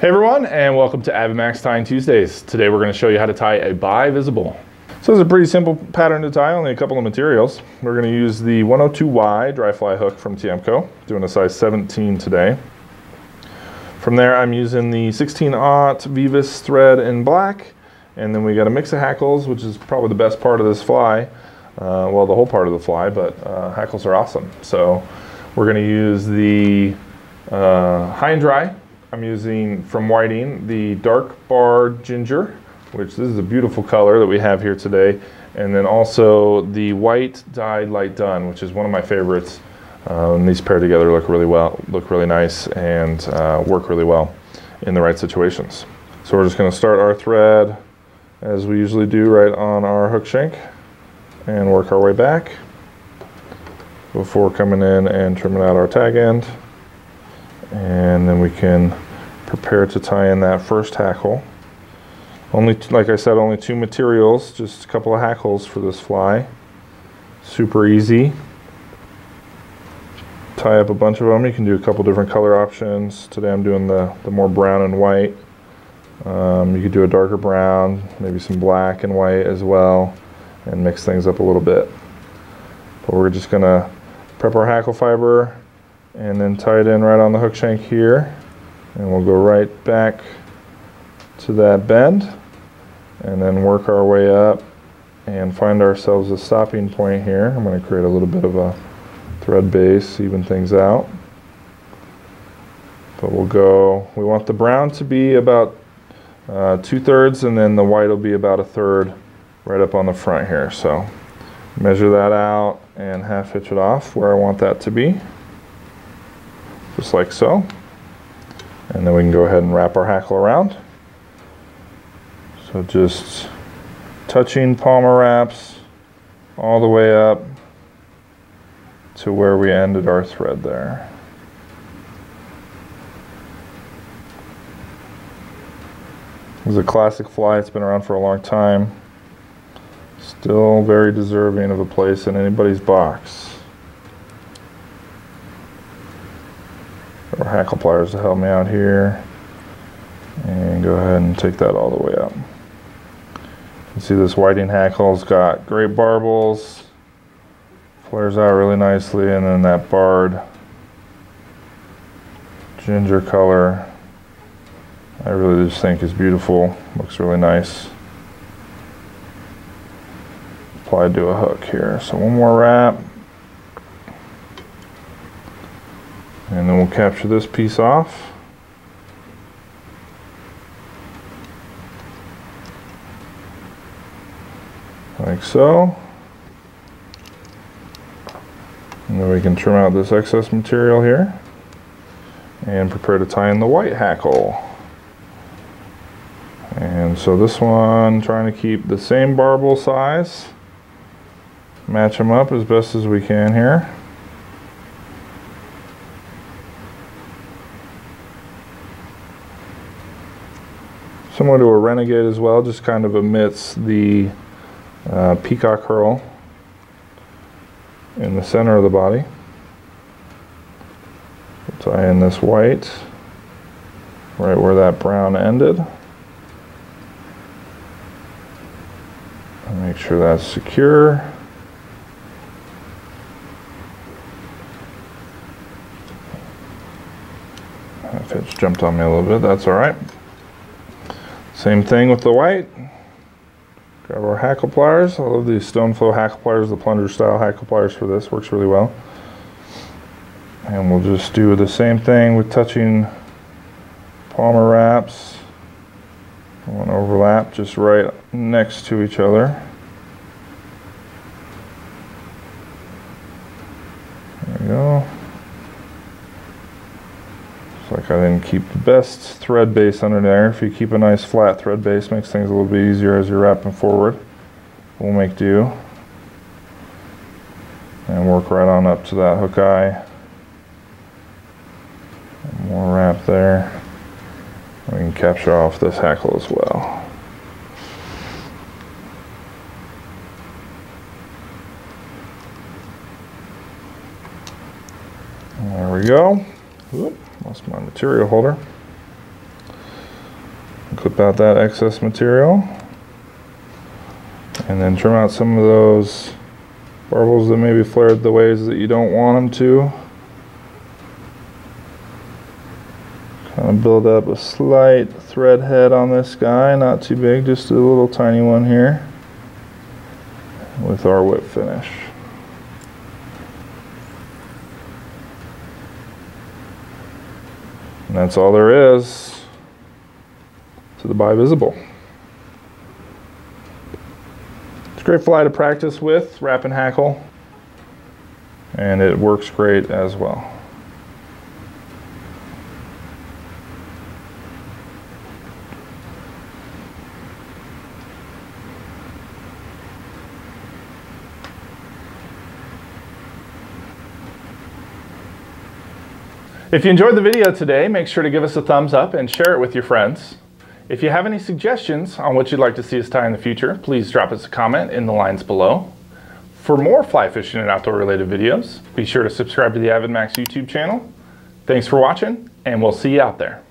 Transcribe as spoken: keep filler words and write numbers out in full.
Hey everyone, and welcome to AvidMax Tying Tuesdays. Today we're going to show you how to tie a Bivisible. So it's a pretty simple pattern to tie, only a couple of materials. We're going to use the one oh two Y dry fly hook from Tiemco, doing a size seventeen today. From there I'm using the sixteen aught Veevus thread in black, and then we got a mix of hackles, which is probably the best part of this fly. Uh, well, the whole part of the fly, but uh, hackles are awesome. So we're going to use the uh, high and dry. I'm using from Whiting the dark bar ginger, which this is a beautiful color that we have here today, and then also the white dyed light dun, which is one of my favorites. Um, these pair together look really well, look really nice, and uh, work really well in the right situations. So we're just going to start our thread as we usually do, right on our hook shank, and work our way back before coming in and trimming out our tag end. And then we can prepare to tie in that first hackle. Only, like I said, only two materials, just a couple of hackles for this fly. Super easy. Tie up a bunch of them. You can do a couple different color options. Today I'm doing the, the more brown and white. Um, you could do a darker brown, maybe some black and white as well, and mix things up a little bit. But we're just gonna prep our hackle fiber and then tie it in right on the hook shank here, and we'll go right back to that bend and then work our way up and find ourselves a stopping point here. I'm going to create a little bit of a thread base, even things out, but we'll go, we want the brown to be about uh, two-thirds, and then the white will be about a third right up on the front here. So measure that out and half hitch it off where I want that to be, just like so, and then we can go ahead and wrap our hackle around. So just touching Palmer wraps all the way up to where we ended our thread there. This is a classic fly, it's been around for a long time, still very deserving of a place in anybody's box. Our hackle pliers to help me out here, and go ahead and take that all the way up. You see this Whiting hackle's got great barbels, flares out really nicely, and then that barred ginger color I really just think is beautiful, looks really nice applied to a hook here. So one more wrap, and then we'll capture this piece off. Like so. And then we can trim out this excess material here and prepare to tie in the white hackle. And so this one, trying to keep the same barbel size, match them up as best as we can here. Similar to a renegade as well, just kind of omits the uh, peacock curl in the center of the body. We'll tie in this white right where that brown ended. And make sure that's secure. If it's jumped on me a little bit, that's all right. Same thing with the white. Grab our hackle pliers. I love these Stoneflow hackle pliers, the plunger style hackle pliers for this. Works really well. And we'll just do the same thing with touching Palmer wraps. I want to overlap just right next to each other. There we go. Like I didn't keep the best thread base under there. If you keep a nice flat thread base, makes things a little bit easier as you're wrapping forward. We'll make do. And work right on up to that hook eye. One more wrap there. We can capture off this hackle as well. There we go. Oop, lost my material holder. Clip out that excess material and then trim out some of those barbels that maybe flared the ways that you don't want them to. Kind of build up a slight thread head on this guy, not too big, just a little tiny one here with our whip finish. And that's all there is to the Bivisible. It's a great fly to practice with, wrap and hackle, and it works great as well. If you enjoyed the video today, make sure to give us a thumbs up and share it with your friends. If you have any suggestions on what you'd like to see us tie in the future, please drop us a comment in the lines below. For more fly fishing and outdoor related videos, be sure to subscribe to the AvidMax YouTube channel. Thanks for watching, and we'll see you out there.